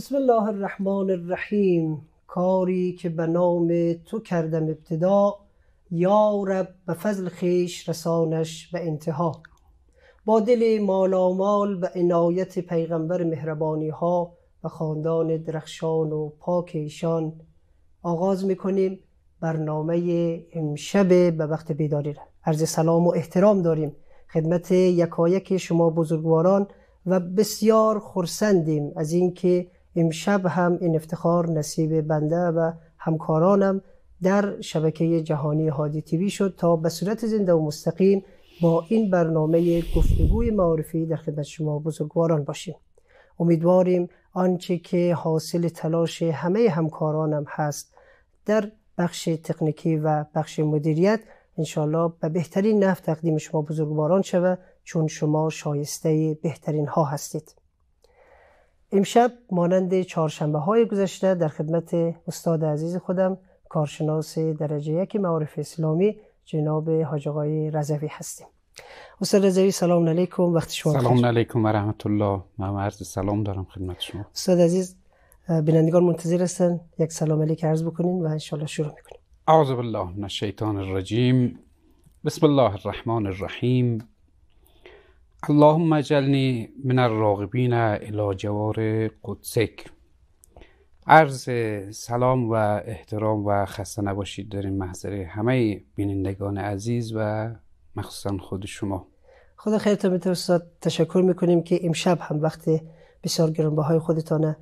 بسم الله الرحمن الرحیم. کاری که به نام تو کردم ابتدا، یا رب به فضل خیش رسانش به انتها. با دل مالامال به عنایت پیغمبر مهربانی ها و خاندان درخشان و پاک ایشان آغاز میکنیم برنامه امشب به وقت بیداری را. عرض سلام و احترام داریم خدمت یکایک شما بزرگواران و بسیار خرسندیم از اینکه امشب هم این افتخار نصیب بنده و همکارانم در شبکه جهانی هادی تیوی شد تا به صورت زنده و مستقیم با این برنامه گفتگوی معارفی در خدمت شما بزرگواران باشیم. امیدواریم آنچه که حاصل تلاش همه همکارانم هست در بخش تکنیکی و بخش مدیریت انشالله به بهترین نحو تقدیم شما بزرگواران شود، چون شما شایسته بهترین ها هستید. امشب مانند چهارشنبه های گذشته در خدمت استاد عزیز خودم کارشناس درجه یک معارف اسلامی جناب حاج آقای رضوی هستیم. استاد رضوی سلام علیکم، وقت شما بخیر. سلام علیکم و رحمت الله. من عرض سلام دارم خدمت شما. استاد عزیز بینندگان منتظر هستن یک سلام علیک عرض بکنین و انشالله شروع میکنیم. اعوذ بالله من الشیطان الرجیم. بسم الله الرحمن الرحیم. اللهم اجعلنی من الراغبین الی جوار قدسک. عرض سلام و احترام و خسته نباشید داریم محضر همه بینندگان عزیز و مخصوصا خود شما. خدا خیرتون بده استاد. تشکر میکنیم که امشب هم وقت بسیار گرانبهای خودتان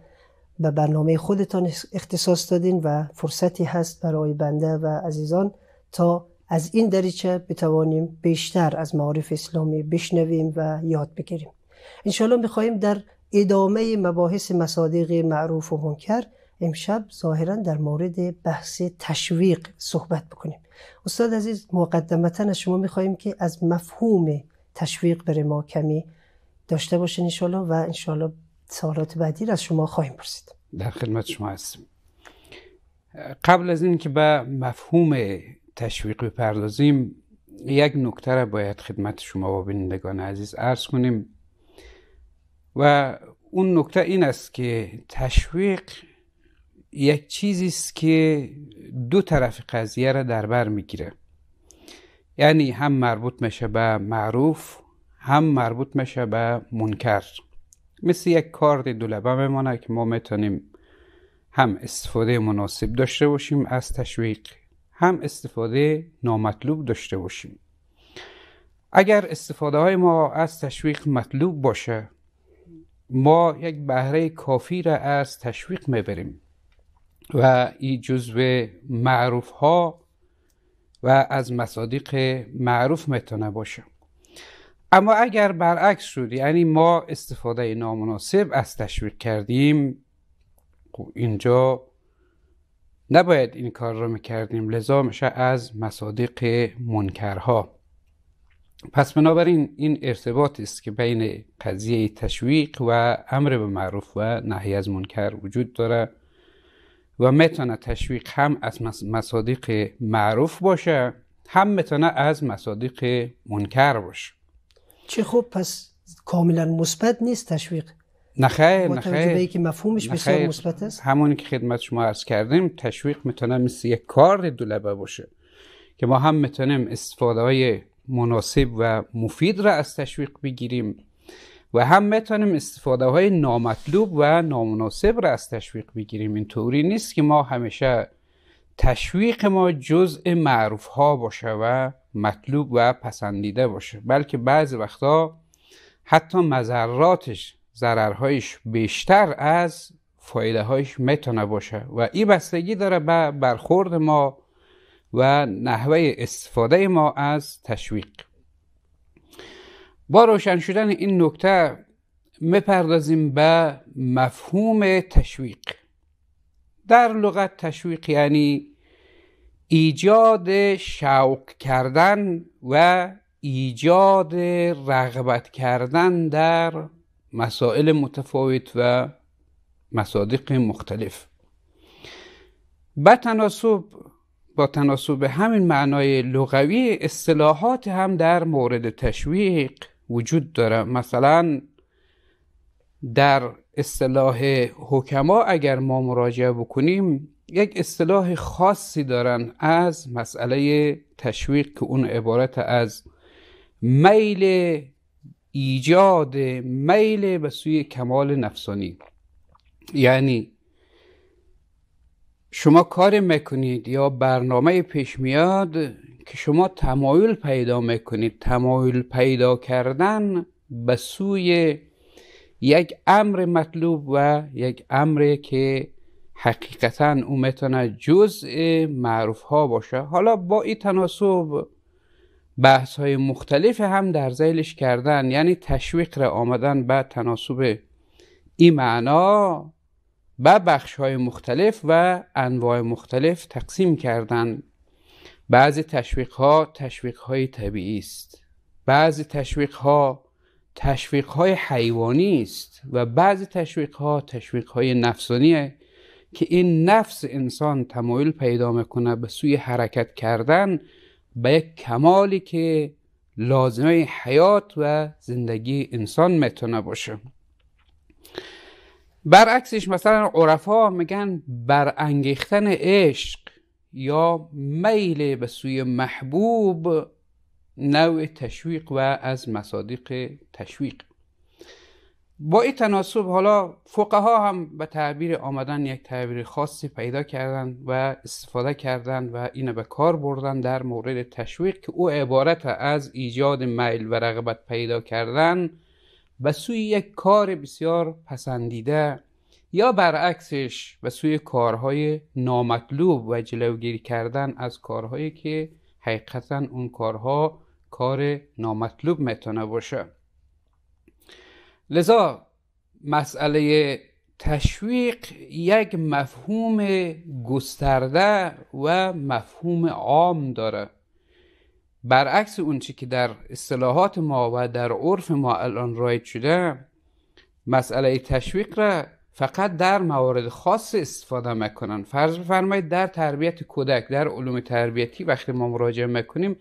به برنامه خودتان اختصاص دادین و فرصتی هست برای بنده و عزیزان تا از این دریچه بتوانیم بیشتر از معارف اسلامی بشنویم و یاد بگیریم. انشالله میخواییم در ادامه مباحث مصادیق معروف و منکر امشب ظاهرا در مورد بحث تشویق صحبت بکنیم. استاد عزیز مقدمتا از شما میخواییم که از مفهوم تشویق برای ما کمی داشته باشین انشالله و انشالله سوالات بعدی را از شما خواهیم پرسید. در خدمت شما هستم. قبل از این که به مفهوم تشویق بپردازیم یک نکته را باید خدمت شما و بینندگان عزیز عرض کنیم و اون نکته این است که تشویق یک چیزی است که دو طرف قضیه را در بر میگیره، یعنی هم مربوط میشه به معروف هم مربوط میشه به منکر. مثل یک کارد دولبه میمانه که ما میتونیم هم استفاده مناسب داشته باشیم از تشویق، هم استفاده نامطلوب داشته باشیم. اگر استفاده های ما از تشویق مطلوب باشه، ما یک بهره کافی را از تشویق میبریم و این جزو معروف ها و از مصادیق معروف میتونه باشه. اما اگر برعکس شد، یعنی ما استفاده نامناسب از تشویق کردیم، اینجا نباید این کار رو میکردیم، لذا میشه از مصادیق منکرها. پس بنابراین این ارتباط است که بین قضیه تشویق و امر به معروف و نهی از منکر وجود داره و میتونه تشویق هم از مصادیق معروف باشه هم میتونه از مصادیق منکر باشه. چه خوب، پس کاملا مثبت نیست تشویق. نخیر که مفهومش بسیار مثبت است. همون که خدمت شما عرض کردیم، تشویق میتونه مثل یک کارد دولبه باشه که ما هم میتونیم استفاده های مناسب و مفید را از تشویق بگیریم و هم میتونیم استفاده های نامطلوب و نامناسب را از تشویق بگیریم. این طوری نیست که ما همیشه تشویق ما جزء معروف ها باشه و مطلوب و پسندیده باشه، بلکه بعضی وقتا حتی مضراتش، ضررهایش بیشتر از فایده هایش میتونه باشه و این بستگی داره به برخورد ما و نحوه استفاده ما از تشویق. با روشن شدن این نکته میپردازیم به مفهوم تشویق. در لغت تشویق یعنی ایجاد شوق کردن و ایجاد رغبت کردن در مسائل متفاوت و مصادیق مختلف. با تناسب همین معنای لغوی اصطلاحات هم در مورد تشویق وجود داره. مثلا در اصطلاح حکما اگر ما مراجعه بکنیم یک اصطلاح خاصی دارن از مسئله تشویق که اون عبارت از میل، ایجاد میل به سوی کمال نفسانی. یعنی شما کار میکنید یا برنامه پیش میاد که شما تمایل پیدا میکنید، تمایل پیدا کردن به سوی یک امر مطلوب و یک امر که حقیقتاً اون میتونه جزء معروف ها باشه. حالا با این تناسب بحث های مختلف هم در ذیلش کردن، یعنی تشویق را آمدن به تناسب این معنا به بخش های مختلف و انواع مختلف تقسیم کردن. بعضی تشویق ها تشویق های طبیعی است، بعضی تشویق ها تشویق های حیوانی است و بعضی تشویق ها تشویق های نفسانیه که این نفس انسان تمایل پیدا میکنه به سوی حرکت کردن به یک کمالی که لازمه حیات و زندگی انسان میتونه باشه. برعکسش مثلا عرفا میگن برانگیختن عشق یا میل به سوی محبوب نوع تشویق و از مصادیق تشویق. با این تناسب حالا فقها هم به تعبیر آمدن، یک تعبیر خاصی پیدا کردن و استفاده کردن و اینو به کار بردن در مورد تشویق که او عبارت از ایجاد میل و رغبت پیدا کردن به سوی یک کار بسیار پسندیده یا برعکسش به سوی کارهای نامطلوب و جلوگیری کردن از کارهایی که حقیقتا اون کارها کار نامطلوب میتونه باشه. لذا مسئله تشویق یک مفهوم گسترده و مفهوم عام داره، برعکس اون چی که در اصطلاحات ما و در عرف ما الان رایج شده. مسئله تشویق را فقط در موارد خاص استفاده میکنن. فرض بفرمایید در تربیت کودک، در علوم تربیتی وقتی ما مراجعه میکنیم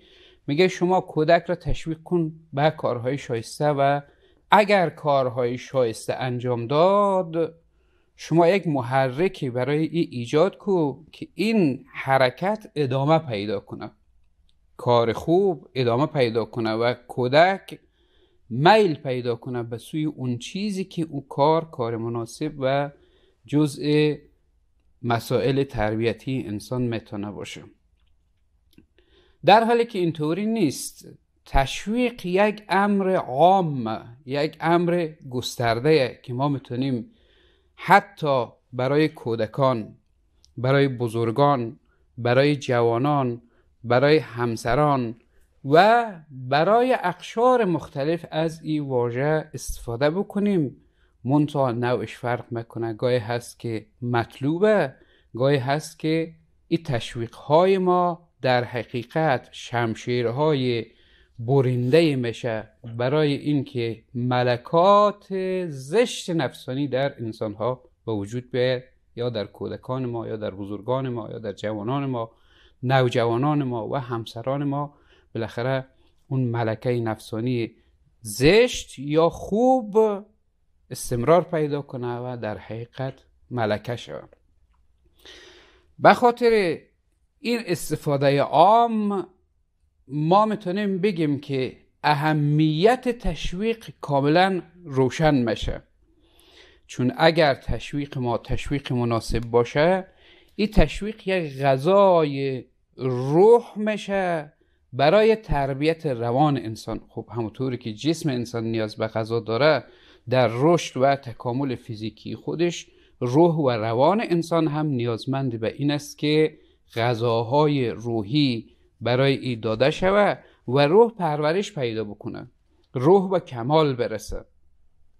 میگه شما کودک را تشویق کن به کارهای شایسته و اگر کارهای شایسته انجام داد شما یک محرکی برای ایجاد کن که این حرکت ادامه پیدا کنه، کار خوب ادامه پیدا کنه و کودک میل پیدا کنه به سوی اون چیزی که او کار مناسب و جزء مسائل تربیتی انسان میتونه باشه، در حالی که اینطوری نیست. تشویق یک امر عام، یک امر گسترده که ما میتونیم حتی برای کودکان، برای بزرگان، برای جوانان، برای همسران و برای اقشار مختلف از این واژه استفاده بکنیم. منتها نوعش فرق میکنه، گاهی هست که مطلوبه، گاهی هست که این تشویق های ما در حقیقت شمشیرهای برنده میشه برای اینکه ملکات زشت نفسانی در انسانها به وجود بیاید، یا در کودکان ما، یا در بزرگان ما، یا در جوانان ما، نوجوانان ما و همسران ما. بالاخره اون ملکه نفسانی زشت یا خوب استمرار پیدا کنه و در حقیقت ملکه شود. به خاطر این استفاده عام ما میتونیم بگیم که اهمیت تشویق کاملا روشن میشه، چون اگر تشویق ما تشویق مناسب باشه این تشویق یک غذای روح میشه برای تربیت روان انسان. خب همونطوری که جسم انسان نیاز به غذا داره در رشد و تکامل فیزیکی خودش، روح و روان انسان هم نیازمند به این است که غذاهای روحی برای این داده شود و روح پرورش پیدا بکنه، روح به کمال برسه.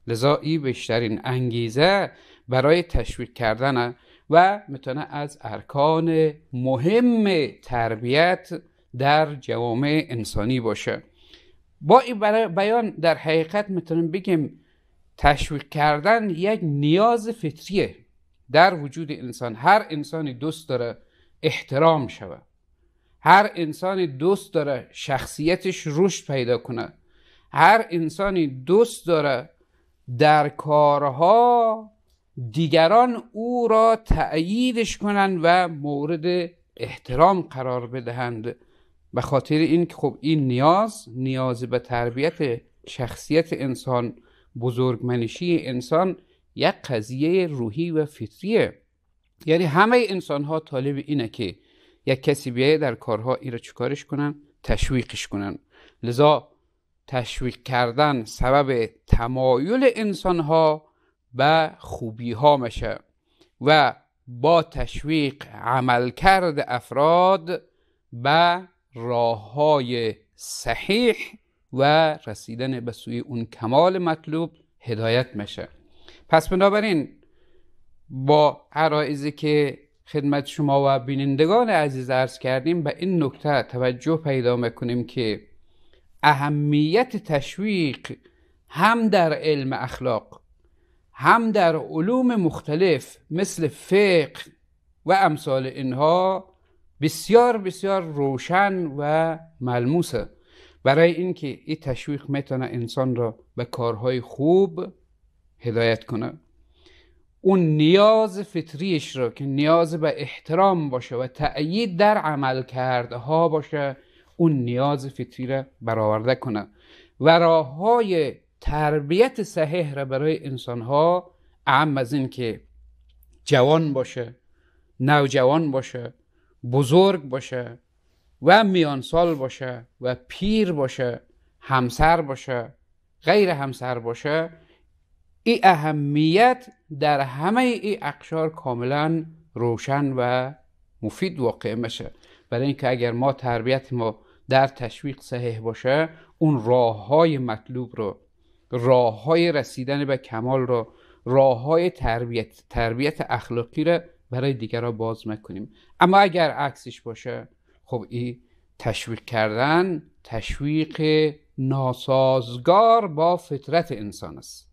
لذا این بیشترین انگیزه برای تشویق کردن و میتونه از ارکان مهم تربیت در جوامع انسانی باشه. با این بیان در حقیقت میتونیم بگیم تشویق کردن یک نیاز فطریه در وجود انسان. هر انسانی دوست داره احترام شود، هر انسانی دوست داره شخصیتش رشد پیدا کنه، هر انسانی دوست داره در کارها دیگران او را تأییدش کنند و مورد احترام قرار بدهند. به خاطر این که خب این نیاز به تربیت شخصیت انسان، بزرگمنشی انسان یک قضیه روحی و فطریه. یعنی همه انسان ها طالب اینه که یک کسی بیایه در کارها این را چکارش کنن؟ تشویقش کنن. لذا تشویق کردن سبب تمایل انسان ها به خوبی ها میشه و با تشویق عمل کرد افراد به راه های صحیح و رسیدن به سوی اون کمال مطلوب هدایت میشه. پس بنابراین با عرایزی که خدمت شما و بینندگان عزیز عرض کردیم، به این نکته توجه پیدا میکنیم که اهمیت تشویق هم در علم اخلاق، هم در علوم مختلف مثل فقه و امثال اینها بسیار بسیار روشن و ملموسه، برای اینکه این تشویق میتونه انسان را به کارهای خوب هدایت کنه. اون نیاز فطریش را که نیاز به احترام باشه و تأیید در عمل کردها باشه، اون نیاز فطری را برآورده کنه و راههای تربیت صحیح را برای انسانها، اعم از این که جوان باشه، نوجوان باشه، بزرگ باشه و میانسال باشه و پیر باشه، همسر باشه، غیر همسر باشه، این اهمیت در همه این اقشار کاملا روشن و مفید واقع میشه. برای اینکه اگر ما تربیت ما در تشویق صحیح باشه، اون راه های مطلوب رو، راه های رسیدن به کمال رو، راه های تربیت اخلاقی رو برای دیگران باز میکنیم. اما اگر عکسش باشه، خب این تشویق کردن تشویق ناسازگار با فطرت انسان است،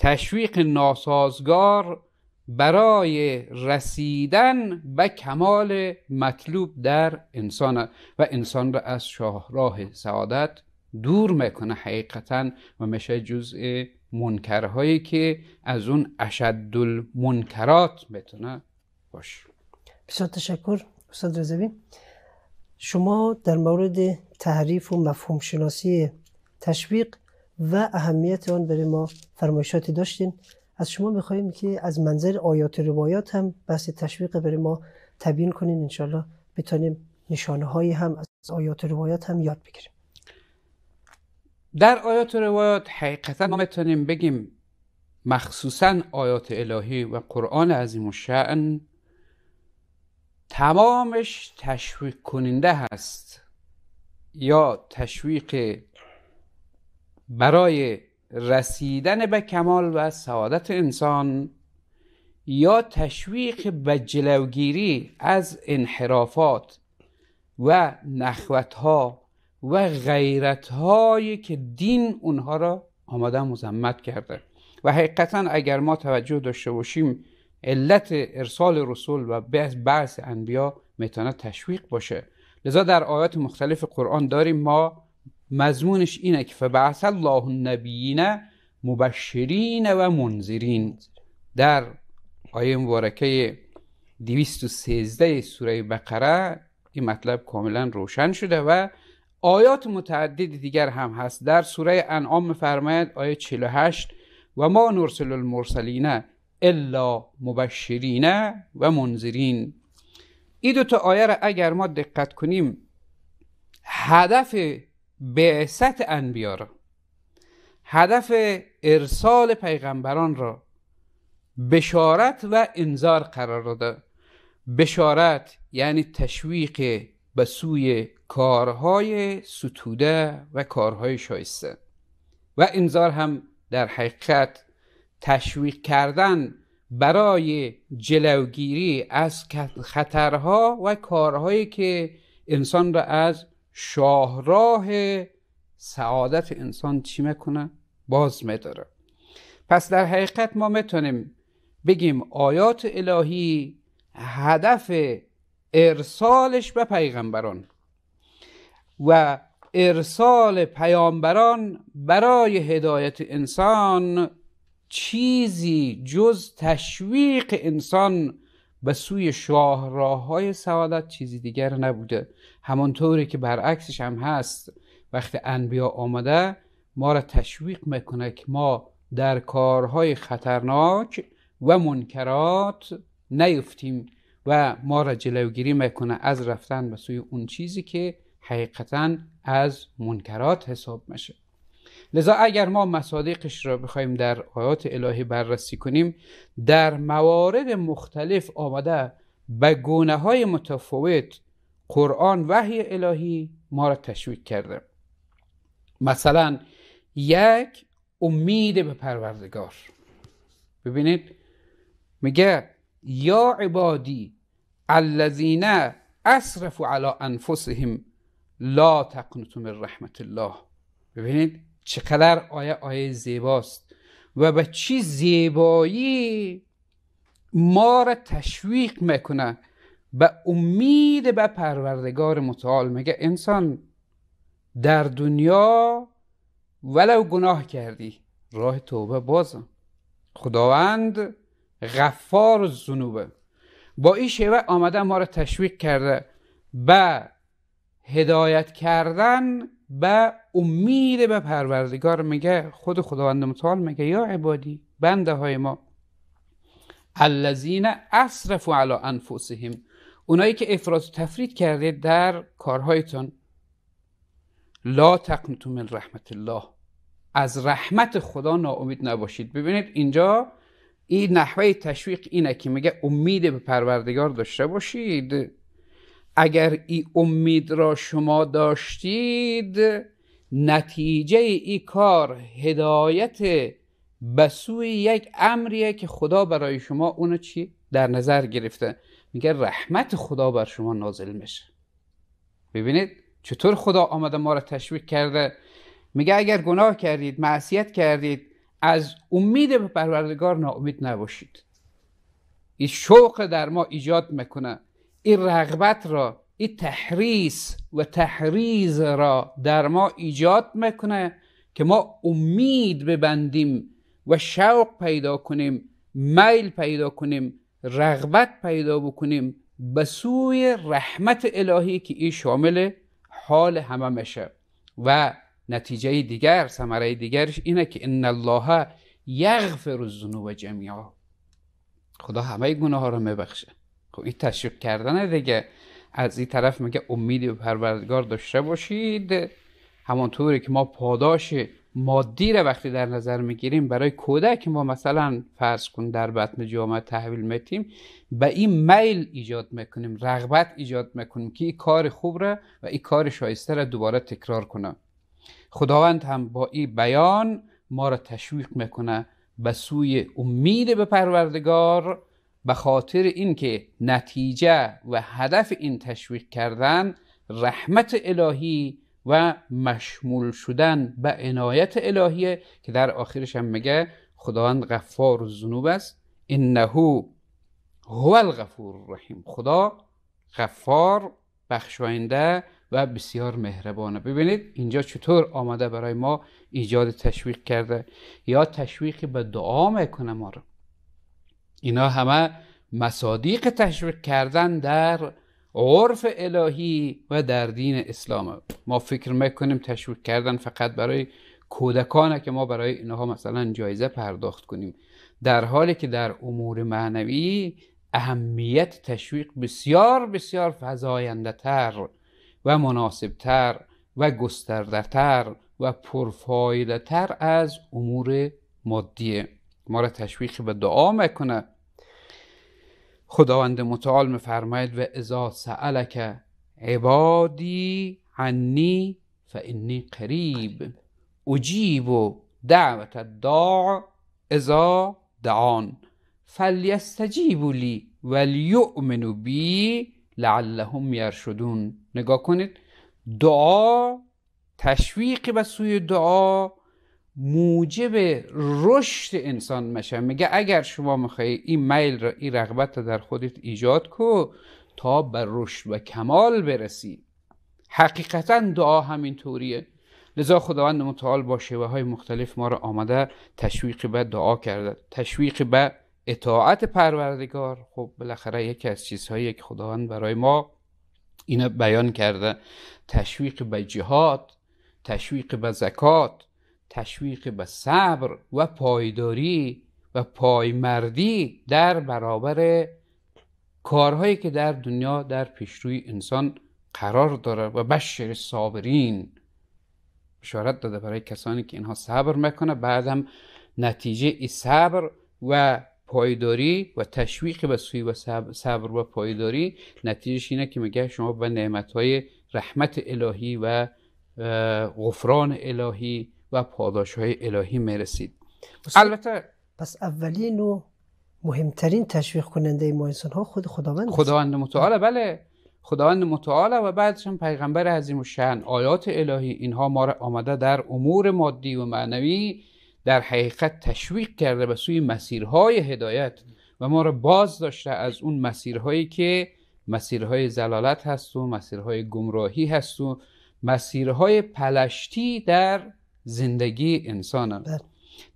تشویق ناسازگار برای رسیدن به کمال مطلوب در انسان و انسان را از شاهراه سعادت دور میکنه حقیقتا و میشه جزء منکرهایی که از اون اشد المنکرات میتونه باشه. بسیار تشکر استاد رضوی. شما در مورد تعریف و مفهوم شناسی تشویق و اهمیت آن برای ما فرمایشاتی داشتین. از شما میخواییم که از منظر آیات و روایات هم بحث تشویق برای ما تبیین کنین، انشالله بتانیم نشانه هایی هم از آیات و روایات هم یاد بگیریم. در آیات و روایات حقیقتا ما میتونیم بگیم، مخصوصا آیات الهی و قرآن عظیم الشأن، تمامش تشویق کننده هست یا تشویق برای رسیدن به کمال و سعادت انسان، یا تشویق به جلوگیری از انحرافات و نخوتها و غیرتهایی که دین اونها را آماده مذمت کرده. و حقیقتا اگر ما توجه داشته باشیم، علت ارسال رسول و بعث انبیا میتونه تشویق باشه. لذا در آیات مختلف قرآن داریم ما مضمونش اینه که فبعث الله النبیین مبشرین و منذرین. در آیه مبارکه 213 سوره بقره این مطلب کاملا روشن شده و آیات متعدد دیگر هم هست. در سوره انعام می‌فرماید آیه 48 و ما نرسل المرسلین الا مبشرین و منذرین. این دو تا آیه را اگر ما دقت کنیم، هدف بعثت انبیا را، هدف ارسال پیغمبران را بشارت و انذار قرار داده. بشارت یعنی تشویق به سوی کارهای ستوده و کارهای شایسته، و انذار هم در حقیقت تشویق کردن برای جلوگیری از خطرها و کارهایی که انسان را از شاهراه سعادت انسان چی میکنه؟ باز میداره. پس در حقیقت ما میتونیم بگیم آیات الهی هدف ارسالش به پیغمبران و ارسال پیامبران برای هدایت انسان چیزی جز تشویق انسان به سوی شاهراه‌های سعادت چیزی دیگر نبوده. همانطوری که برعکسش هم هست، وقتی انبیا آمده ما را تشویق میکنه که ما در کارهای خطرناک و منکرات نیفتیم و ما را جلوگیری میکنه از رفتن به سوی اون چیزی که حقیقتاً از منکرات حساب میشه. لذا اگر ما مصادیقش را بخوایم در آیات الهی بررسی کنیم، در موارد مختلف آمده به گونه‌های متفاوت قرآن وحی الهی ما را تشویق کرده. مثلا یک، امید به پروردگار. ببینید میگه یا عبادی الذین اسرفوا علی انفسهم لا تقنطوا من رحمت الله. ببینید چقدر آیه زیباست و به چی زیبایی ما را تشویق میکنه به امید به پروردگار متعال. میگه انسان در دنیا ولو گناه کردی راه توبه بازه، خداوند غفار الذنوبه. با این شیوه آمده ما را تشویق کرده به هدایت کردن به امید به پروردگار. میگه خود خداوند متعال میگه یا عبادی، بنده های ما، الذین اسرفوا علی انفسهم، اونایی که افراط و تفرید کرده در کارهایتان، لا تقنطوا من رحمت الله، از رحمت خدا ناامید نباشید. ببینید اینجا این نحوه تشویق اینه که میگه امید به پروردگار داشته باشید. اگر این امید را شما داشتید، نتیجه این کار هدایت به سوی یک امریه که خدا برای شما اونو چی در نظر گرفته. میگه رحمت خدا بر شما نازل میشه. ببینید چطور خدا آمده ما را تشویق کرده. میگه اگر گناه کردید، معصیت کردید، از امید به پروردگار ناامید نباشید. این شوق در ما ایجاد میکنه، این رغبت را، این تحریص و تحریز را در ما ایجاد میکنه که ما امید ببندیم و شوق پیدا کنیم، میل پیدا کنیم، رغبت پیدا بکنیم به سوی رحمت الهی که این شامل حال همه میشه. و نتیجه دیگر، ثمره دیگرش اینه که ان الله یغفر الذنوب جمیعا، خدا همه گناه ها را میبخشه. خب این تشویق کردنه دیگه. از این طرف میگه امیدی به پروردگار داشته باشید، همانطوری که ما پاداش مادی را وقتی در نظر میگیریم برای کودک ما، مثلا فرض کن در بطن جامعه تحویل میتیم، به این میل ایجاد میکنیم، رغبت ایجاد میکنیم که این کار خوب را و این کار شایسته را دوباره تکرار کنه. خداوند هم با این بیان ما را تشویق میکنه به سوی امید به پروردگار، به خاطر اینکه نتیجه و هدف این تشویق کردن رحمت الهی و مشمول شدن به عنایت الهیه که در آخرش هم میگه خداوند غفار الذنوب است. انه هو الغفور الرحیم، خدا غفار، بخشاینده و بسیار مهربانه. ببینید اینجا چطور آمده برای ما ایجاد تشویق کرده. یا تشویق به دعا میکنه ما رو. اینا همه مصادیق تشویق کردن در عرف الهی و در دین اسلام. ما فکر میکنیم تشویق کردن فقط برای کودکانه که ما برای اینها مثلا جایزه پرداخت کنیم، در حالی که در امور معنوی اهمیت تشویق بسیار بسیار فزاینده تر و مناسب تر و گسترده تر و پرفایده تر از امور مادیه. ما را تشویق به دعا میکنه. خداوند متعال میفرماید و اذا سألک عبادی عنی فإنی قریب اجیب دعوة الداع اذا دعان فلیستجیبوا لی ولیؤمنوا بی لعلهم یرشدون. نگاه کنید، دعا، تشویق به سوی دعا موجب رشد انسان میشه. میگه اگر شما میخوایی این میل را، این رغبت را در خودت ایجاد کن تا به رشد و کمال برسی. حقیقتا دعا همین طوریه. لذا خداوند متعال با شیوه های مختلف ما را آمده تشویق به دعا کرده، تشویق به اطاعت پروردگار. خب بالاخره یکی از چیزهایی که خداوند برای ما اینو بیان کرده، تشویق به جهاد، تشویق به زکات، تشویق به صبر و پایداری و پایمردی در برابر کارهایی که در دنیا در پیشروی انسان قرار داره. و بشر صابرین بشارت داده برای کسانی که اینها صبر میکنه، بعدم نتیجه ای صبر و پایداری و تشویق به سوی و صبر و پایداری نتیجش اینه که میگه شما به نعمتهای رحمت الهی و غفران الهی و پاداشهای الهی میرسید. البته پس اولین و مهمترین تشویق کننده ما انسان ها خود خداوند است. خداوند متعال، بله، خداوند متعال و بعدش هم پیغمبر عظیم الشأن، آیات الهی، اینها ما را آمده در امور مادی و معنوی در حقیقت تشویق کرده به سوی مسیرهای هدایت و ما را باز داشته از اون مسیرهایی که مسیرهای زلالت هست و مسیرهای گمراهی هست و مسیرهای پلشتی در زندگی انسانه.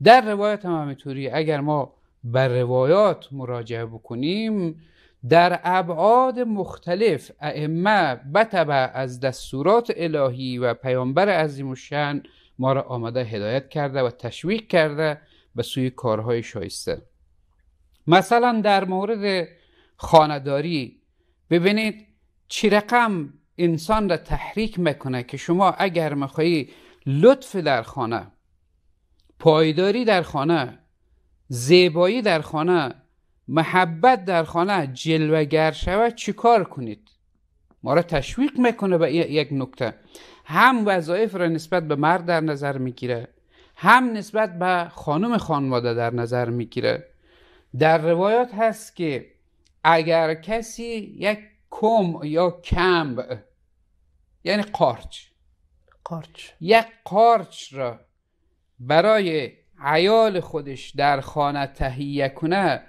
در روایت هم همینطوری، اگر ما بر روایات مراجعه بکنیم در ابعاد مختلف ائمه بتبع از دستورات الهی و پیامبر عظیم الشأن ما را آمده هدایت کرده و تشویق کرده به سوی کارهای شایسته. مثلا در مورد خانه‌داری ببینید چی رقم انسان را تحریک میکنه که شما اگر میخوایی لطف در خانه، پایداری در خانه، زیبایی در خانه، محبت در خانه جلوه‌گر شود چی کار کنید؟ ما را تشویق میکنه به یک نکته. هم وظایف را نسبت به مرد در نظر میگیره، هم نسبت به خانم خانواده در نظر میگیره. در روایات هست که اگر کسی یک کم یا کمب، یعنی قارچ، یک قارچ را برای عیال خودش در خانه تهیه کنه،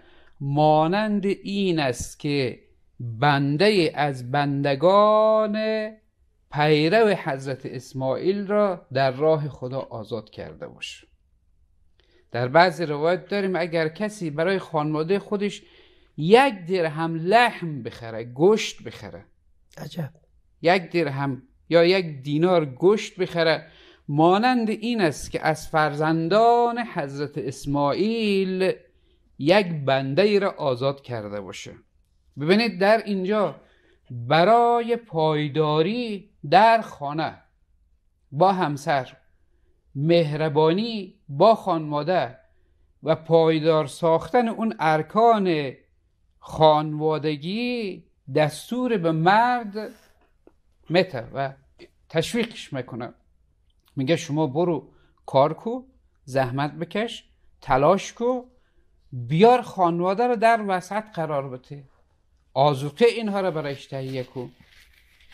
مانند این است که بنده از بندگان پیرو حضرت اسماعیل را در راه خدا آزاد کرده باشه. در بعضی روایت داریم اگر کسی برای خانواده خودش یک درهم لحم بخره، گوشت بخره، عجب، یک درهم یا یک دینار گوشت بخره، مانند این است که از فرزندان حضرت اسماعیل یک بنده ای را آزاد کرده باشه. ببینید در اینجا برای پایداری در خانه با همسر، مهربانی با خانواده و پایدار ساختن اون ارکان خانوادگی دستور به مرد میده و تشویقش میکنه. میگه شما برو کار کو، زحمت بکش، تلاش کو، بیار خانواده رو در وسط قرار بده، آذوقه اینها را برایش تهیه کو.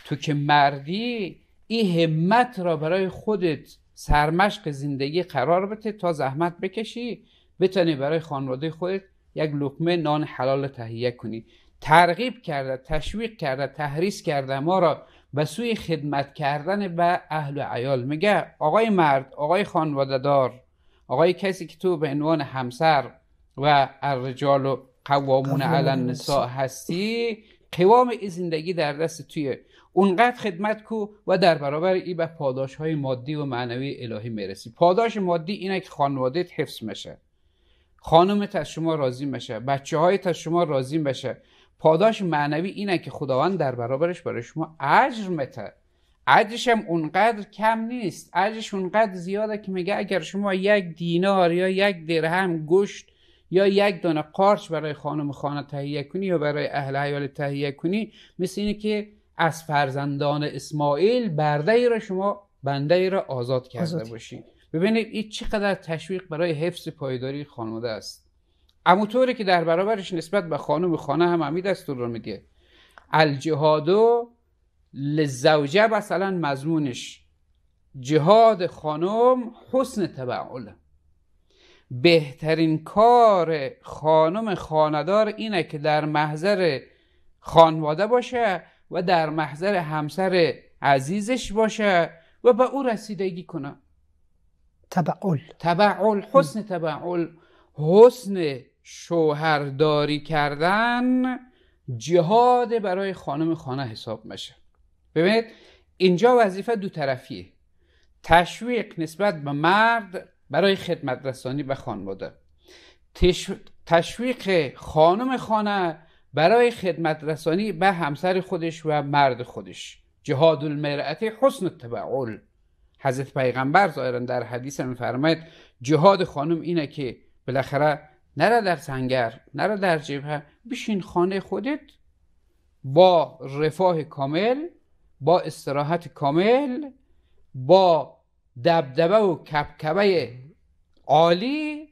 تو که مردی این همت را برای خودت سرمشق زندگی قرار بده تا زحمت بکشی بتونی برای خانواده خودت یک لقمه نان حلال تهیه کنی. ترغیب کرده، تشویق کرده، تحریض کرده ما را به سوی خدمت کردن به اهل و عیال. میگه آقای مرد، آقای خانواده دار، آقای کسی که تو به عنوان همسر و الرجال و قوامون علی النساء هستی، قوام این زندگی در دست تویه، اونقدر خدمت کو و در برابر این به پاداش های مادی و معنوی الهی میرسی. پاداش مادی اینه که خانوادت حفظ میشه، خانومت از شما راضی میشه، بچه هایت از شما راضی میشه. پاداش معنوی اینه که خداوند در برابرش برای شما اجر میده. اجرش هم اونقدر کم نیست، اجرش اونقدر زیاده که میگه اگر شما یک دینار یا یک درهم گوشت یا یک دانه قارچ برای خانم خانه تهیه کنی یا برای اهل عیال تهیه کنی، مثل اینه که از فرزندان اسماعیل برده ای را شما بنده ای را آزاد کرده باشید. ببینید این چقدر تشویق برای حفظ پایداری خانواده است. اما طوری که در برابرش نسبت به خانم خانه هم همین دستور رو میگه. الجهادو للزوجه، مثلا مضمونش جهاد خانم حسن تبعله. بهترین کار خانم خاندار اینه که در محضر خانواده باشه و در محضر همسر عزیزش باشه و به او رسیدگی کنه. تبعل، حسن تبعل، حسن شوهرداری کردن جهاد برای خانم خانه حساب میشه. ببینید اینجا وظیفه دو طرفیه، تشویق نسبت به مرد برای خدمت رسانی به خانواده، تشویق خانم خانه برای خدمت رسانی به همسر خودش و مرد خودش. جهاد المرأة حسن التبعل. حضرت پیغمبر ظاهرا در حدیث میفرماید جهاد خانم اینه که بالاخره نره در سنگر، نره در جبهه، بشین خانه خودت با رفاه کامل، با استراحت کامل، با دبدبه و کبکبه عالی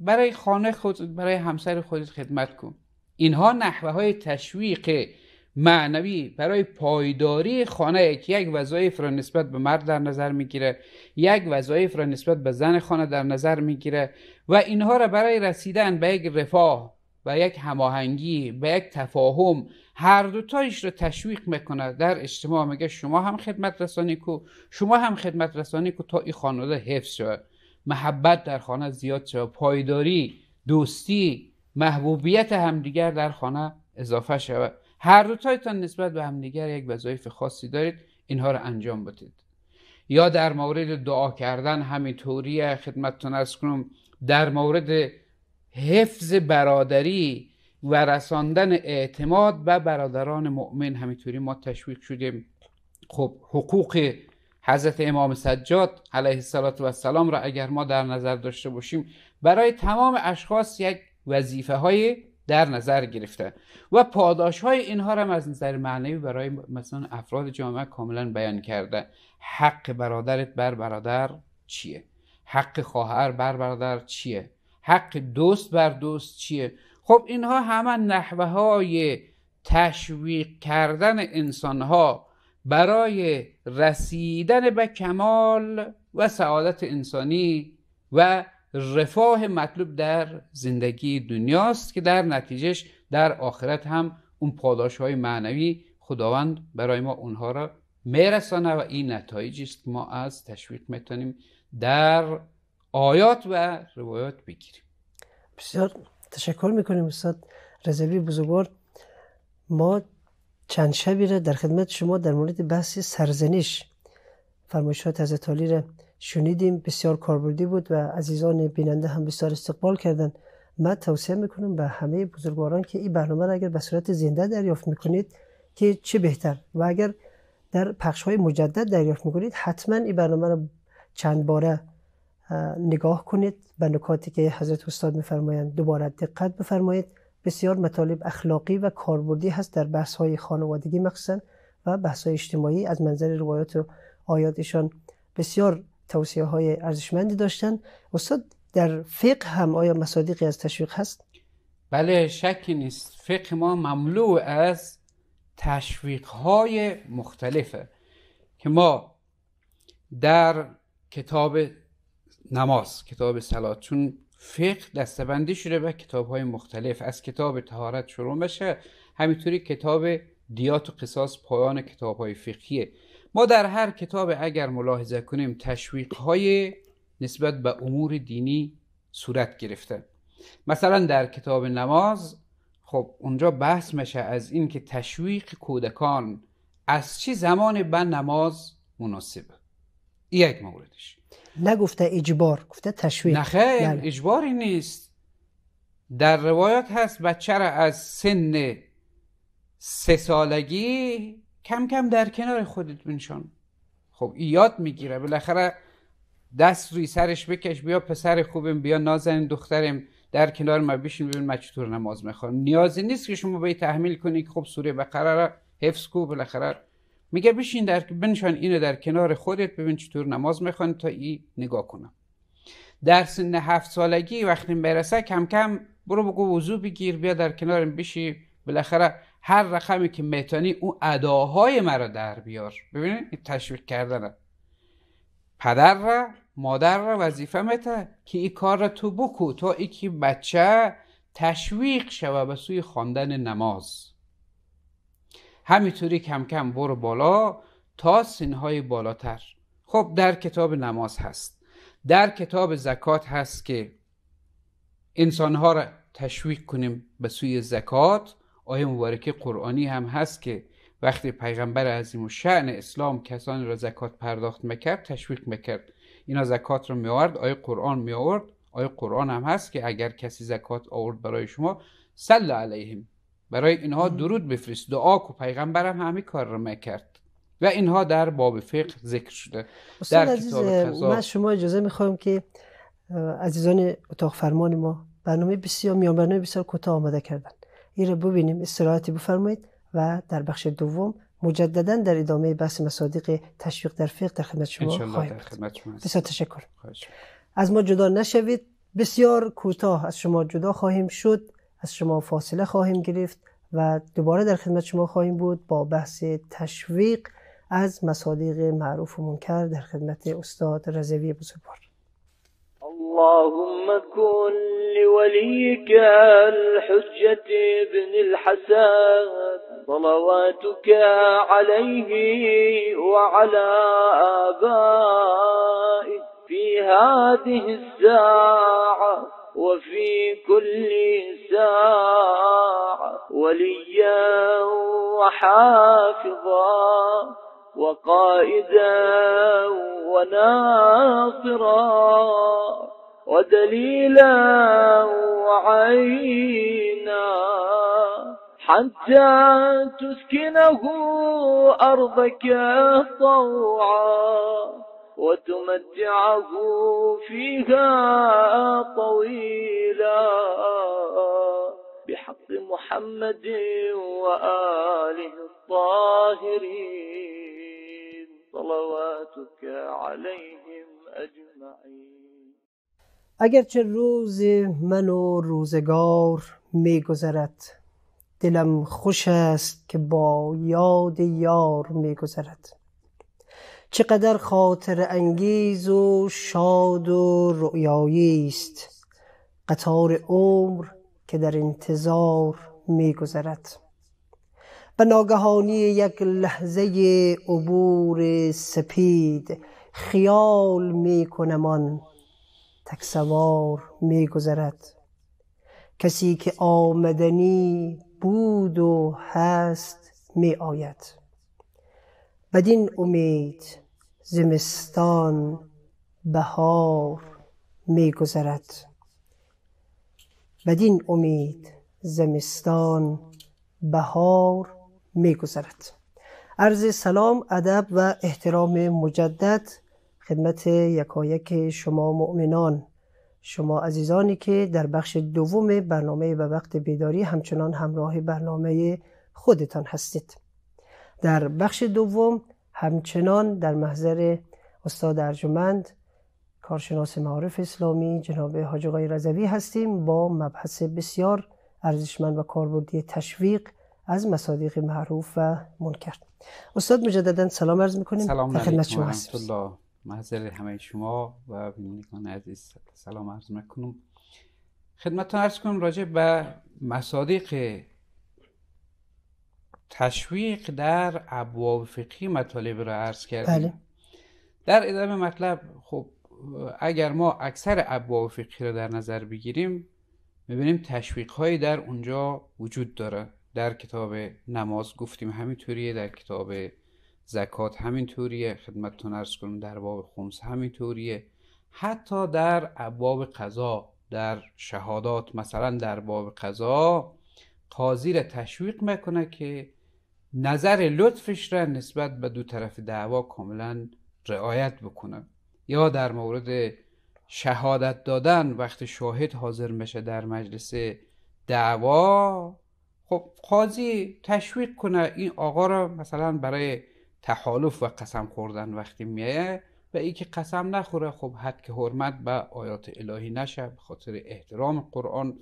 برای خانه خود، برای همسر خودت خدمت کن. اینها نحوه های تشویق معنوی برای پایداری خانه که یک وظایف را نسبت به مرد در نظر میگیره، یک وظایف را نسبت به زن خانه در نظر میگیره و اینها را برای رسیدن به یک رفاه و یک هماهنگی، به یک تفاهم، هر دوتایش را تشویق میکنه. در اجتماع میگه شما هم خدمت رسانی کو، شما هم خدمت رسانی کو تا این خانواده حفظ شود، محبت در خانه زیاد شود، پایداری، دوستی، محبوبیت همدیگر در خانه اضافه شود. هر دوتایتان نسبت به همدیگر یک وظایف خاصی دارید، اینها را انجام بدید. یا در مورد دعا کردن همینطوریه، خدمتتون عرض کنم. در مورد حفظ برادری و رساندن اعتماد به برادران مؤمن همینطوری ما تشویق شدیم. خب حقوق حضرت امام سجاد علیه السلام را اگر ما در نظر داشته باشیم، برای تمام اشخاص یک وظیفه های در نظر گرفته و پاداش های اینها را از نظر معنوی برای مثلا افراد جامعه کاملا بیان کرده. حق برادرت بر برادر چیه؟ حق خواهر بر برادر چیه؟ حق دوست بر دوست چیه؟ خب اینها همه نحوه های تشویق کردن انسان ها برای رسیدن به کمال و سعادت انسانی و رفاه مطلوب در زندگی دنیاست که در نتیجهش در آخرت هم اون پاداش های معنوی خداوند برای ما اونها را میرسانه و این نتایجی است که ما از تشویق میتونیم در آیات و روایات بگیریم. بسیار تشکر میکنیم استاد رضوی بزرگوار. ما چند شبی را در خدمت شما در مورد بحث سرزنش، فرمایشات حضرت علی را شنیدیم، بسیار کاربردی بود و عزیزان بیننده هم بسیار استقبال کردن. من توصیه میکنم به همه بزرگواران که این برنامه را اگر به صورت زنده دریافت میکنید که چه بهتر، و اگر در پخش های مجدد دریافت میکنید حتما این برنامه را چند باره نگاه کنید. به نکاتی که حضرت استاد میفرمایند دوباره دقت بفرمایید. بسیار مطالب اخلاقی و کاربردی هست در بحث های خانوادگی مخصوصا و بحث های اجتماعی. از منظر روایات و آیاتشان بسیار توصیه های ارزشمندی داشتن. استاد در فقه هم آیا مصادیقی از تشویق هست؟ بله شکی نیست، فقه ما مملو از تشویق های مختلفه که ما در کتاب نماز، کتاب صلات، چون فقه دستبندی شده به کتاب های مختلف، از کتاب طهارت شروع میشه، همینطوری کتاب دیات و قصاص پایان کتاب های فقهیه. ما در هر کتاب اگر ملاحظه کنیم تشویق های نسبت به امور دینی صورت گرفته. مثلا در کتاب نماز خب اونجا بحث میشه از این که تشویق کودکان از چه زمان به نماز مناسبه. یک موردش نگفته اجبار، گفته تشویق. نخیر یعنی. اجباری نیست. در روایات هست بچه را از سن 3 سالگی کم کم در کنار خودت بنشان. خب یاد میگیره، بالاخره دست روی سرش بکش، بیا پسر خوبم، بیا نازنین دخترم، در کنار ما بشین ببین ما چطور نماز میخوانم. نیازی نیست که شما به تحمیل کنی که خب سوره بقره را حفظ کو. بالاخره میگه بشین در بنشان، اینو در کنار خودت ببین چطور نماز میخوان تا این نگاه کنم. در سن 7 سالگی وقتی میرسه کم کم برو بگو وضو بگیر، بیا در کنارم بشی، بالاخره هر رقمی که میتونی اون اداهای مرا در بیار. ببینید این تشویق کردنه. پدر را مادر را وظیفه میته که این کار را تو بکو تا اینکه بچه تشویق شوه به سوی خواندن نماز. همینطوری کم کم برو بالا تا سنهای بالاتر. خب در کتاب نماز هست، در کتاب زکات هست که انسانها را تشویق کنیم به سوی زکات. آیه مبارکه قرآنی هم هست که وقتی پیغمبر عظیم الشأن اسلام کسانی را زکات پرداخت میکرد تشویق میکرد، اینا زکات را میآورد، آیه قرآن میآورد. آیه قرآن هم هست که اگر کسی زکات آورد برای شما صلی علیهم، برای اینها درود بفرست، دعا کو. پیغمبر هم همین کار را میکرد و اینها در باب فقه ذکر شده. در کتاب قضا من شما اجازه میخوام که عزیزان اتاق فرمان ما برنامه بسیار میانبرنامه بسیار کوتاه آماده کردن، این را ببینیم، استراحتی بفرمایید و در بخش دوم مجددا در ادامه بحث مصادیق تشویق در فقه در خدمت شما خواهیم بود. بسیار تشکر. از ما جدا نشوید، بسیار کوتاه از شما جدا خواهیم شد، از شما فاصله خواهیم گرفت و دوباره در خدمت شما خواهیم بود با بحث تشویق از مصادیق معروف و منکر در خدمت استاد رضوی بزرگوار. اللهم كن لوليك الحجة بن الحسن صلواتك عليه وعلى آبائه في هذه الساعة وفي كل ساعة وليا وحافظا وقائدا وناصرا ودليلا وعينا حتى تسكنه أرضك طوعا وتمتعه فيها طويلا بحق محمد وآله الطاهرين صلواتك عليهم أجمعين. اگرچه روز من و روزگار می گذرد، دلم خوش است که با یاد یار می گذرد. چقدر خاطر انگیز و شاد و رویایی است قطار عمر که در انتظار می گذرد. به ناگهانی یک لحظه عبور سپید خیال می کنمان تک سوار می گذرد. کسی که آمدنی بود و هست می آید، بدین امید زمستان بهار می گذرد، بدین امید زمستان بهار می گذرد. عرض سلام، ادب و احترام مجدد خدمت یکایک شما مؤمنان، شما عزیزانی که در بخش دوم برنامه به وقت بیداری همچنان همراه برنامه خودتان هستید. در بخش دوم همچنان در محضر استاد ارجمند کارشناس معارف اسلامی جناب حاج آقای رضوی هستیم با مبحث بسیار ارزشمند و کاربردی تشویق از مصادیق معروف و منکر. استاد مجددا سلام عرض می‌کنیم. سلام علیکم و رحمت الله. محضر همه شما و بینندگان عزیز سلام عرض میکنم. خدمتتون عرض کنم راجع به مصادیق تشویق در ابواب فقهی مطالب را عرض کردیم. بله. در ادامه مطلب خب اگر ما اکثر ابواب فقهی را در نظر بگیریم میبینیم تشویق هایی در اونجا وجود داره. در کتاب نماز گفتیم همینطوریه، در کتاب زکات همینطوریه، خدمتتون عرض کنم در باب خمس همینطوریه، حتی در ابواب قضا، در شهادات مثلا در باب قضا قاضی را تشویق میکنه که نظر لطفش را نسبت به دو طرف دعوا کاملا رعایت بکنه. یا در مورد شهادت دادن وقتی شاهد حاضر میشه در مجلس دعوا، خب قاضی تشویق کنه این آقا را مثلا برای تحالف و قسم خوردن وقتی میایه و ای که قسم نخوره، خب حد که حرمت به آیات الهی نشه به خاطر احترام قرآن.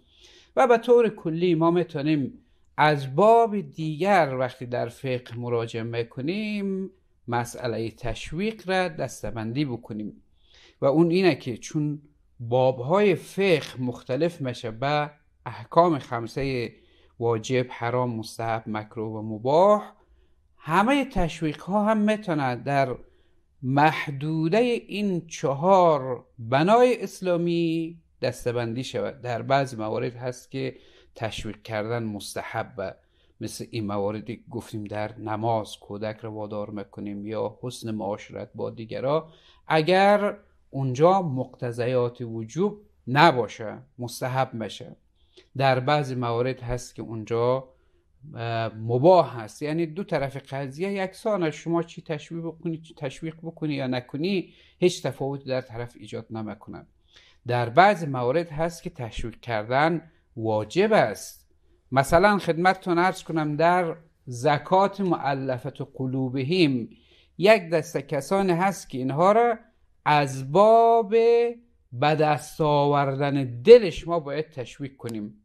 و به طور کلی ما میتونیم از باب دیگر وقتی در فقه مراجعه میکنیم مسئله تشویق را دستبندی بکنیم و اون اینه که چون بابهای فقه مختلف میشه به احکام خمسه واجب، حرام، مستحب، مکروه و مباح، همه تشویق ها هم میتونه در محدوده این 4 بنای اسلامی دستبندی شود. در بعضی موارد هست که تشویق کردن مستحبه، مثل این مواردی که گفتیم در نماز کودک رو وادار میکنیم یا حسن معاشرت با دیگرها، اگر اونجا مقتضیات وجوب نباشه مستحب میشه. در بعضی موارد هست که اونجا مباح هست، یعنی دو طرف قضیه یکسانه، شما چی تشویق بکنی یا نکنی هیچ تفاوت در طرف ایجاد نمیکنه. در بعضی موارد هست که تشویق کردن واجب است. مثلا خدمتتون عرض کنم در زکات مؤلفه قلوبهم یک دسته کسانی هست که اینها را از باب به دست آوردن دلش ما باید تشویق کنیم.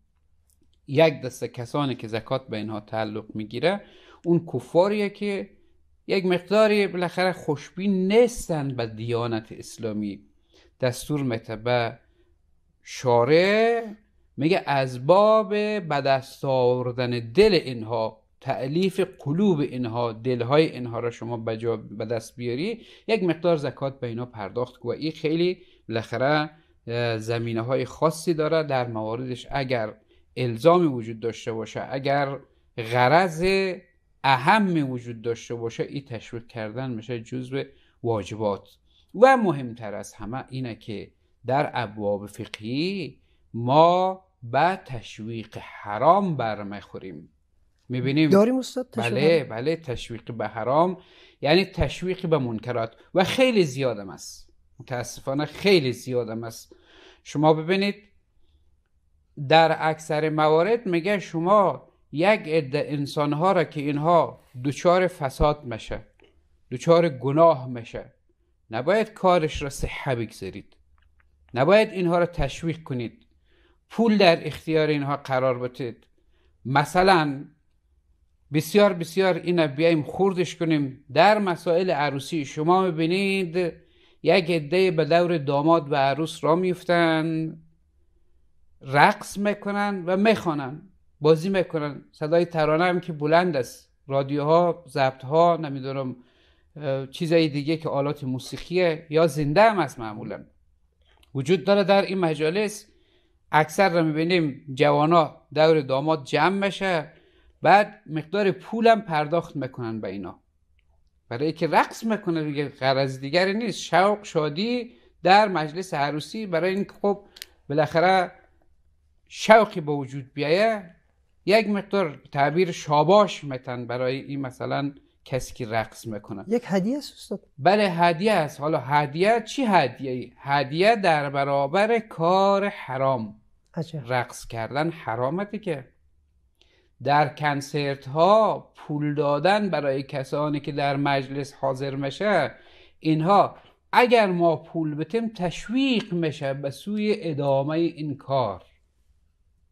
یک دسته کسانی که زکات به اینها تعلق میگیره اون کفاریه که یک مقداری بالاخره خوشبین نیستن به دیانت اسلامی. دستور متبع شارع میگه از باب به دست آوردن دل اینها، تألیف قلوب اینها، دلهای اینها را شما به دست بیاری، یک مقدار زکات به اینا پرداخت کن. و این خیلی بالاخره زمینه های خاصی داره. در مواردش اگر الزامی وجود داشته باشه، اگر غرض اهمی وجود داشته باشه، این تشویق کردن میشه جزء واجبات. و مهمتر از همه اینه که در ابواب فقهی ما با تشویق حرام برمیخوریم. میبینیم داریم استاد تشویق. بله تشویق به حرام یعنی تشویق به منکرات و خیلی زیادم است، متاسفانه خیلی زیادم است. شما ببینید در اکثر موارد میگه شما یک عده انسانها را که اینها دچار فساد میشه، دچار گناه میشه، نباید کارش را صحه بگذارید، نباید اینها را تشویق کنید، پول در اختیار اینها قرار بدید. مثلا بسیار اینا بیایم خوردش کنیم. در مسائل عروسی شما میبینید یک عده به دور داماد و عروس را میفتن، رقص میکنن و میخوانن، بازی میکنن، صدای ترانه هم که بلند است، رادیوها، ضبطها، نمیدونم چیزای دیگه که آلات موسیقیه یا زنده هم است معمولا وجود داره. در این مجالس اکثر را میبینیم جوانا دور داماد جمع میشه، بعد مقدار پولم پرداخت میکنن به اینا، برای که رقص میکنه دیگه، غرض دیگری نیست، شوق، شادی در مجلس عروسی، برای اینکه خب بالاخره شوقی به وجود بیایه یک مقدار تعبیر شاباش میتن برای این مثلا کسی که رقص میکنه. یک هدیه است استاد. بله هدیه است. حالا هدیه چی هدیه‌ای؟ هدیه در برابر کار حرام. عجب. رقص کردن حرامه دیگه. در کنسرت ها پول دادن برای کسانی که در مجلس حاضر میشه، اینها اگر ما پول بتیم تشویق میشه به سوی ادامه این کار.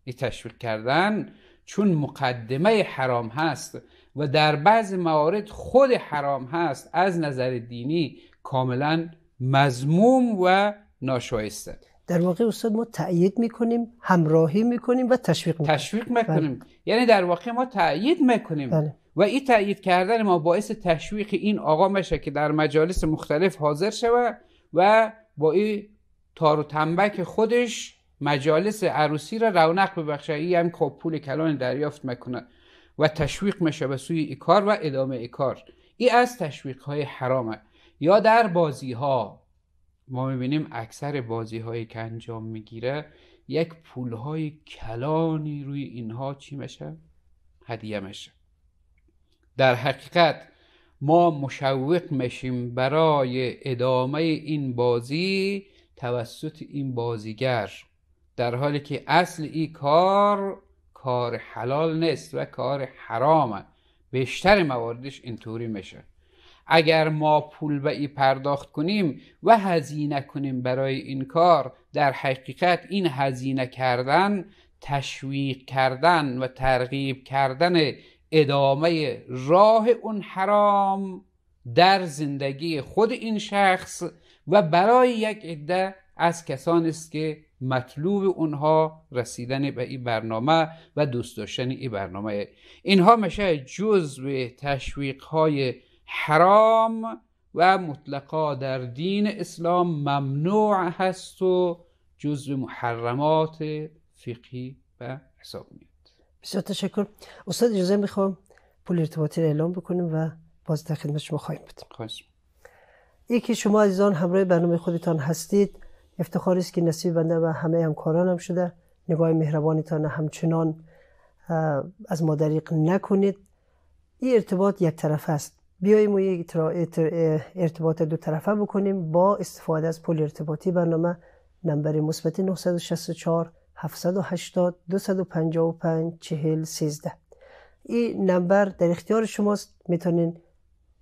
این تشویق کردن چون مقدمه حرام هست و در بعض موارد خود حرام هست، از نظر دینی کاملا مذموم و ناشایسته. در واقع استاد ما تأیید میکنیم، همراهی میکنیم و تشویق میکنیم. بله. یعنی در واقع ما تأیید میکنیم. بله. و این تأیید کردن ما باعث تشویق این آقا میشه که در مجالس مختلف حاضر شود و با این تار و تنبک خودش مجالس عروسی را رونق ببخشه. این هم که پول کلان دریافت میکنه و تشویق میشه به سوی این کار و ادامه این کار. این از تشویق های حرامه. یا در بازی ها ما میبینیم اکثر بازی هایی که انجام میگیره یک پول های کلانی روی اینها چی میشه؟ هدیه میشه. در حقیقت ما مشوق میشیم برای ادامه این بازی توسط این بازیگر، در حالی که اصل این کار حلال نیست و کار حرامه. بیشتر مواردش اینطوری میشه. اگر ما پول به این پرداخت کنیم و هزینه کنیم برای این کار، در حقیقت این هزینه کردن، تشویق کردن و ترغیب کردن ادامه راه اون حرام در زندگی خود این شخص و برای یک عده از کسان است که مطلوب اونها رسیدن به این برنامه و دوست داشتن این برنامه. اینها میشه جزء تشویق های حرام و مطلقا در دین اسلام ممنوع هست و جزء محرمات فقهی و حساب میاد. بسیار تشکر استاد. اجازه میخوام پول ارتباطی را اعلام بکنیم و باز در خدمت شما خواهیم بود. خواهش. یکی شما عزیزان همراه برنامه خودتان هستید. افتخار است که نصیب بنده و همه همکارانم شده. نگاه مهربانتان همچنان از ما دریغ نکنید. این ارتباط یک طرفه است. بیاییم و یک ارتباط دو طرفه بکنیم با استفاده از پل ارتباطی برنامه. نمبر مثبت 964 780 255 4013 این نمبر در اختیار شماست. میتونین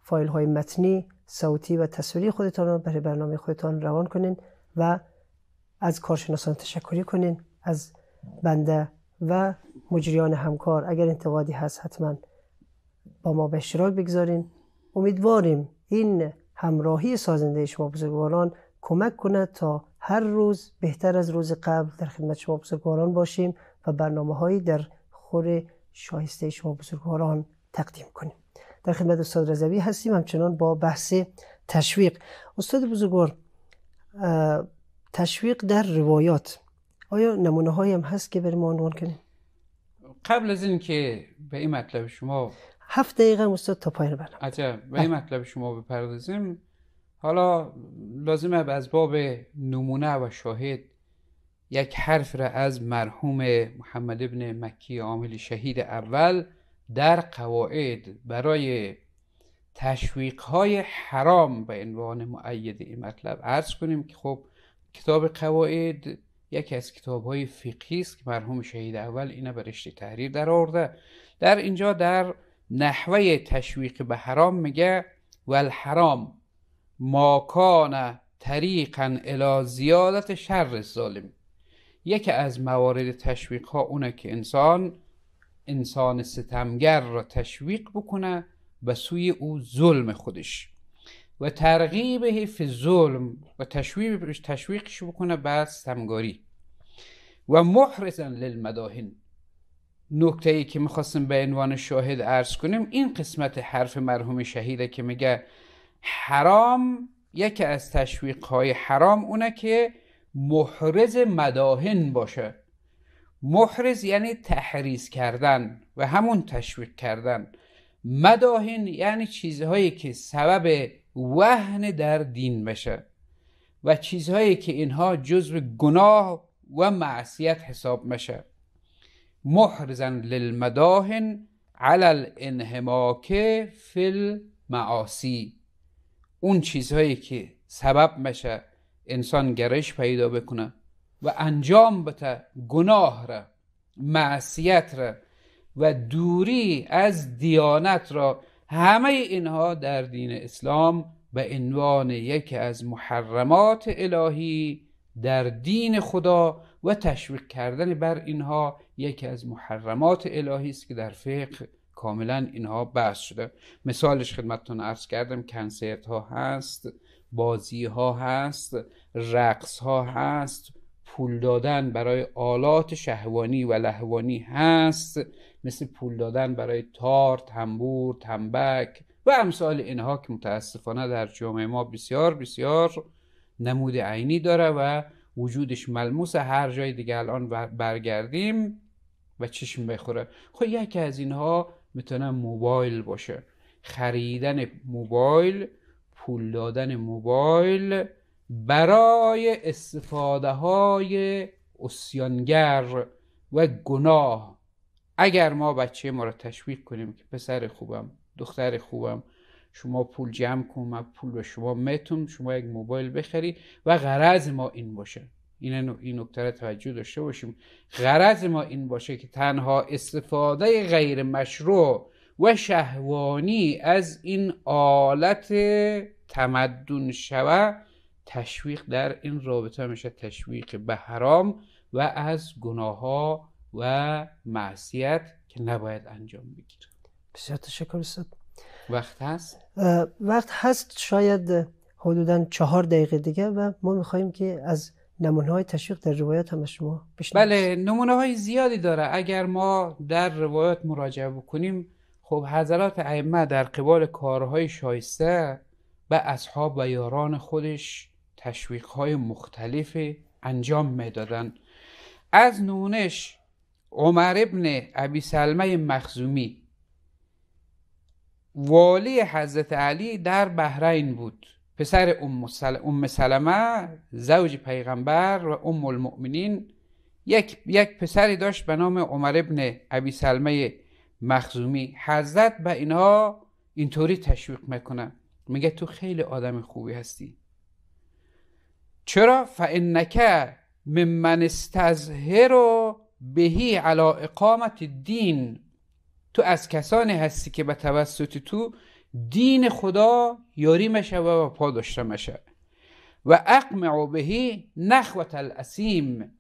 فایل های متنی، صوتی و تصویری خودتان رو برای برنامه خودتان روان کنین و از کارشناسان تشکری کنین، از بنده و مجریان همکار. اگر انتقادی هست حتما با ما به اشتراک بگذارین. امیدواریم این همراهی سازنده شما بزرگواران کمک کنه تا هر روز بهتر از روز قبل در خدمت شما بزرگواران باشیم و برنامه‌هایی در خور شایسته شما بزرگواران تقدیم کنیم. در خدمت استاد رضوی هستیم همچنان با بحث تشویق. استاد بزرگوار، تشویق در روایات آیا نمونه هایی هم هست که بریم عنوان کنیم؟ قبل از این که به این مطلب شما 7 دقیقه استاد تا پایان برنامه عجب به این مطلب شما بپردازیم، حالا لازمه از باب نمونه و شاهد یک حرف را از مرحوم محمد ابن مکی عامل شهید اول در قواعد برای تشویق‌های حرام به عنوان مؤید این مطلب عرض کنیم که خب کتاب قواعد یکی از کتاب‌های فقهی است که مرحوم شهید اول اینا به رشته تحریر در آورده. در اینجا در نحوه تشویق به حرام میگه والحرام ما کان طریقا الی زیادت شر ظالم. یکی از موارد تشویق ها اونه که انسان ستمگر را تشویق بکنه به سوی او ظلم خودش و ترغیبه فی ظلم و تشویقش بکنه به ستمگاری و محرزا للمداهن. نکته ای که میخواستم به عنوان شاهد عرض کنیم این قسمت حرف مرحوم شهیده که میگه حرام، یکی از تشویق های حرام اونه که محرز مداهن باشه. محرز یعنی تحریز کردن و همون تشویق کردن. مداهن یعنی چیزهایی که سبب وهن در دین بشه و چیزهایی که اینها جزو گناه و معصیت حساب میشه. محرزن للمداهن علی الانهماک فی المعاصی. اون چیزهایی که سبب میشه انسان گرش پیدا بکنه و انجام بده گناه را، معصیت را و دوری از دیانت را، همه اینها در دین اسلام به عنوان یکی از محرمات الهی در دین خدا و تشویق کردن بر اینها یکی از محرمات الهی است که در فقه کاملا اینها بحث شده. مثالش خدمتتون عرض کردم، کنسرت ها هست، بازی ها هست، رقص ها هست، پول دادن برای آلات شهوانی و لهوانی هست، مثل پول دادن برای تار، تنبور، تنبک و امثال اینها که متاسفانه در جامعه ما بسیار بسیار نمود عینی داره و وجودش ملموس. هر جای دیگه الان برگردیم و چشم بخوره. خب یکی از اینها میتونه موبایل باشه، خریدن موبایل، پول دادن موبایل برای استفاده های عصیانگر و گناه. اگر ما بچه ما را تشویق کنیم که پسر خوبم، دختر خوبم، شما پول جمع کن، من پول به شما میتونم، شما یک موبایل بخری و غرض ما این باشه، این نکته را توجه داشته باشیم، غرض ما این باشه که تنها استفاده غیر مشروع و شهوانی از این آلت تمدن شوه تشویق در این رابطه میشه تشویق به حرام و از گناه ها و معصیت که نباید انجام بگیره. بسیار تشکر استاد. وقت هست؟ وقت هست، شاید حدوداً 4 دقیقه دیگه و ما میخواییم که از نمونه های تشویق در روایات هم شما بشنید. بله، نمونه های زیادی داره. اگر ما در روایات مراجعه بکنیم، خب حضرات ائمه در قبال کارهای شایسته به اصحاب و یاران خودش تشویق‌های مختلف انجام می‌دادند. از نمونش عمر ابن ابی سلمه مخزومی والی حضرت علی در بحرین بود، پسر ام سلمه زوج پیغمبر و ام المؤمنین یک پسری داشت به نام عمر ابن ابی سلمه مخزومی. حضرت به اینها اینطوری تشویق میکنه، میگه تو خیلی آدم خوبی هستی. چرا؟ فانک ممن استظهر بهی علی اقامت دین، تو از کسانی هستی که به توسط تو دین خدا یاری میشه و پا داشته میشه. و اقمع بهی نخوة الاسیم،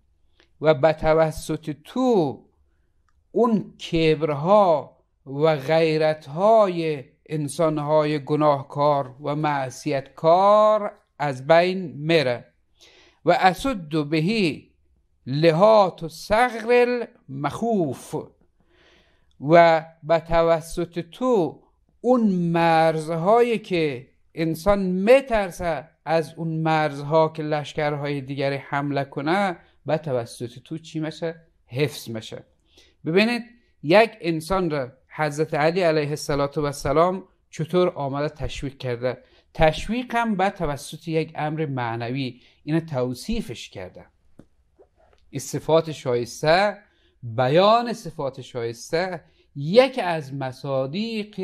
و به توسط تو اون کبرها و غیرتهای انسانهای گناهکار و معصیتکار از بین میره. و اسد بهی لهات و صغر المخوف، و به توسط تو اون مرزهایی که انسان میترسه از اون مرزها که لشکرهای دیگری حمله کنه به توسط تو چی میشه؟ حفظ میشه. ببینید یک انسان را حضرت علی علیه السلام چطور آمده تشویق کرده. تشویق هم به توسط یک امر معنوی، اینه توصیفش کرده، صفات شایسته، بیان صفات شایسته، یک از مصادیق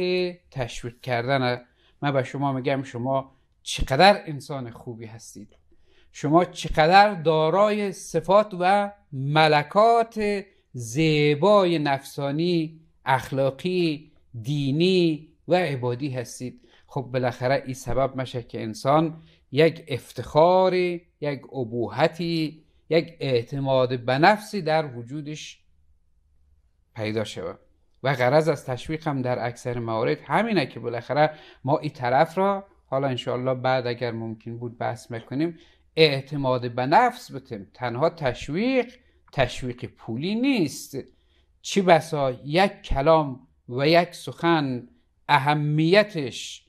تشویق کردن. من به شما میگم شما چقدر انسان خوبی هستید، شما چقدر دارای صفات و ملکات زیبای نفسانی، اخلاقی، دینی و عبادی هستید. خب بالاخره این سبب میشه که انسان یک افتخاری، یک ابهتی، یک اعتماد به نفسی در وجودش پیدا شود. و غرض از تشویق هم در اکثر موارد همینه که بالاخره ما این طرف را حالا انشاءالله بعد اگر ممکن بود بحث میکنیم، اعتماد به نفس بتیم. تنها تشویق پولی نیست، چی بسا یک کلام و یک سخن اهمیتش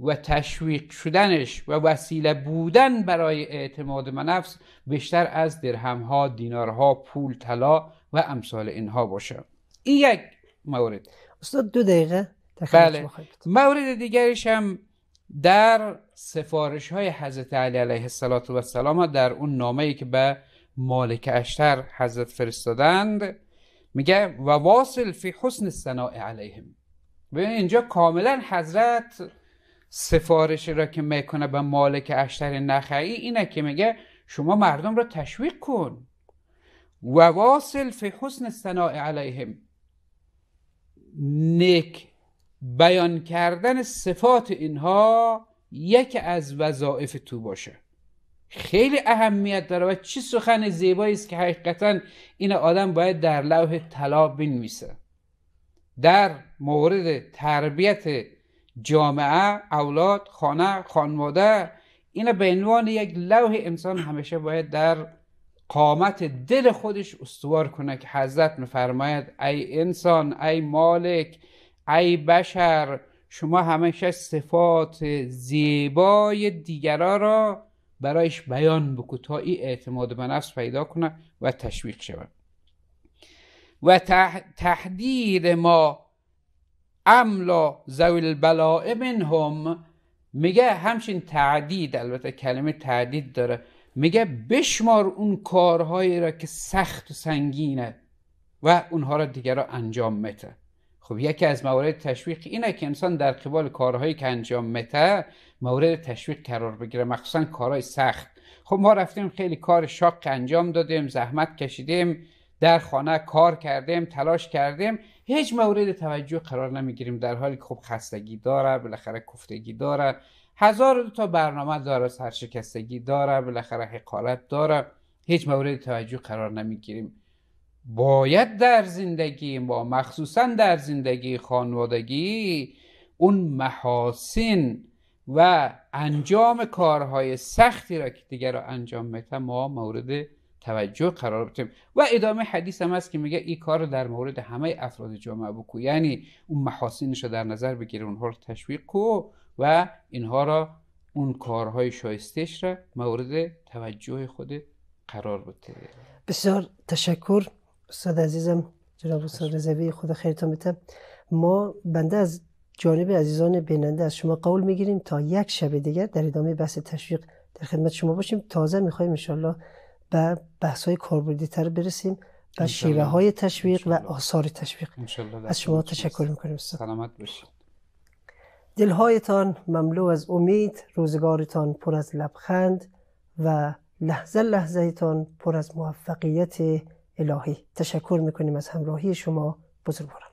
و تشویق شدنش و وسیله بودن برای اعتماد به نفس بیشتر از درهمها، دینارها، پول، طلا و امثال اینها باشه. این یک مورد. استاد 2 دقیقه تخیلی بخواهید. مورد دیگرش هم در سفارش های حضرت علی علیه السلام در اون نامه‌ای که به مالک اشتر حضرت فرستادند میگه و واصل فی حسن الثناء علیهم. ببین اینجا کاملا حضرت سفارش را که میکنه به مالک اشتر نخعی اینه که میگه شما مردم را تشویق کن. و واصل فی حسن الثناء علیهم، نیک بیان کردن صفات اینها یکی از وظایف تو باشه. خیلی اهمیت داره و چی سخن زیبایی است که حقیقتا این آدم باید در لوح طلا بنویسه. در مورد تربیت جامعه، اولاد، خانه، خانواده، این به عنوان یک لوح انسان همیشه باید در قامت دل خودش استوار کنه که حضرت می‌فرماید ای انسان، ای مالک، ای بشر، شما همیشه صفات زیبای دیگران را برایش بیان بکو تا این اعتماد به نفس پیدا کنه و تشویق شود. و تحدید ما املا ذوی البلاء منهم، میگه همچین تعدید، البته کلمه تعدید داره، میگه بشمار اون کارهایی را که سخت و سنگینه و اونها را دیگر را انجام میده. خب یکی از موارد تشویق اینه که انسان در قبال کارهایی که انجام میده مورد تشویق قرار بگیره، مخصوصا کارهای سخت. خب ما رفتیم خیلی کار شاق انجام دادیم، زحمت کشیدیم، در خانه کار کردیم، تلاش کردیم، هیچ مورد توجه قرار نمیگیریم، در حالی که خب خستگی داره، بالاخره کوفتگی داره، 1000 تا برنامه داره، سرشکستگی داره، بالاخره حقارت داره، هیچ مورد توجه قرار نمیگیریم. باید در زندگی ما، مخصوصا در زندگی خانوادگی، اون محاسن و انجام کارهای سختی را که دیگر را انجام میده ما مورد توجه قرار بدیم. و ادامه حدیث هم هست که میگه این کار را در مورد همه افراد جامعه بکو، یعنی اون محاسنش را در نظر بگیره، اونها را تشویق کو و اینها را اون کارهای شایستش را مورد توجه خود قرار بده. بسیار تشکر استاد عزیزم، جناب استاد رضوی، خدا خیرتون بده. ما بنده از جانب عزیزان بیننده از شما قول میگیریم تا یک شب دیگر در ادامه بحث تشویق در خدمت شما باشیم. تازه میخوایم انشالله به بحث‌های کاربردی‌تر برسیم و شیوه‌های تشویق و آثار تشویق. از شما تشکر میکنیم استاد. سلامت باشید. دلهایتان مملو از امید، روزگارتان پر از لبخند و لحظه لحظه‌تان پر از موفقیت الهی. تشکر میکنیم از همراهی شما بزرگواران.